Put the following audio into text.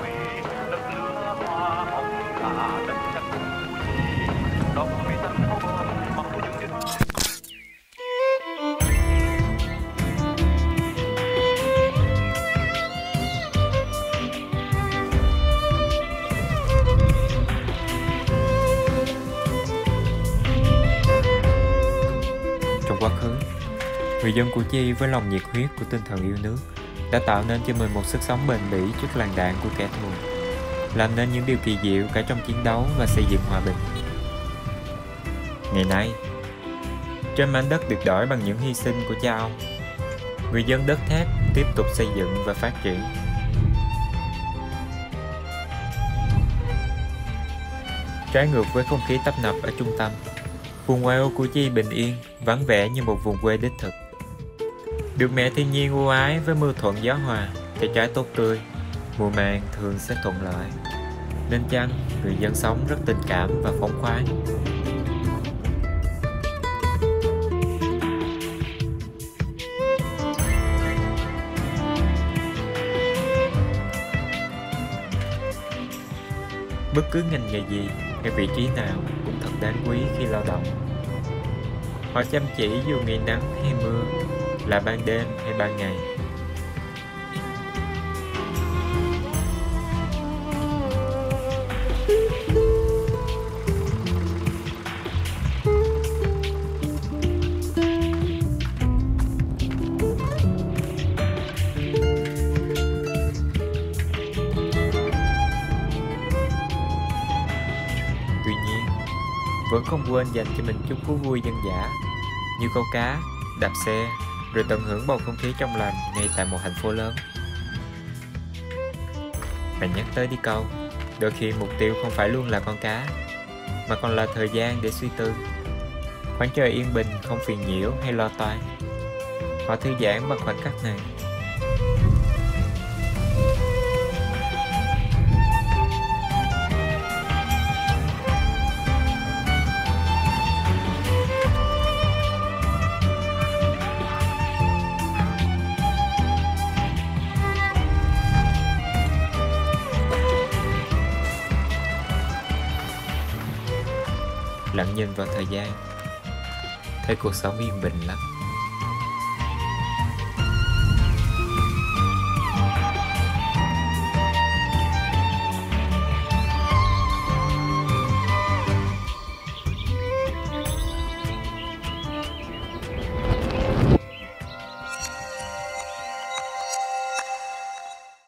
nguy, đất lửa hoa hồng là đất chất Củ Chi, đồng nguy thân hồng màu những chiếc quá khứ. Người dân Củ Chi với lòng nhiệt huyết của tinh thần yêu nước đã tạo nên cho mình một sức sống bền bỉ trước làn đạn của kẻ thù, làm nên những điều kỳ diệu cả trong chiến đấu và xây dựng hòa bình. Ngày nay, trên mảnh đất được đổi bằng những hy sinh của cha ông, người dân đất thép tiếp tục xây dựng và phát triển. Trái ngược với không khí tấp nập ở trung tâm, vùng ngoại ô Củ Chi bình yên, vắng vẻ như một vùng quê đích thực. Được mẹ thiên nhiên ưu ái với mưa thuận gió hòa, cây trái tốt tươi, mùa màng thường sẽ thuận lợi. Nên chăng, người dân sống rất tình cảm và phóng khoáng. Bất cứ ngành nghề gì, hay vị trí nào cũng thật đáng quý khi lao động. Họ chăm chỉ dù ngày nắng hay mưa, là ban đêm hay ban ngày. Vẫn không quên dành cho mình chút thú vui dân dã như câu cá, đạp xe, rồi tận hưởng bầu không khí trong lành ngay tại một thành phố lớn. Mà nhắc tới đi câu, đôi khi mục tiêu không phải luôn là con cá, mà còn là thời gian để suy tư. Khoảng trời yên bình không phiền nhiễu hay lo toan, họ thư giãn bằng khoảnh khắc này. Lặng nhìn vào thời gian, thấy cuộc sống yên bình lắm.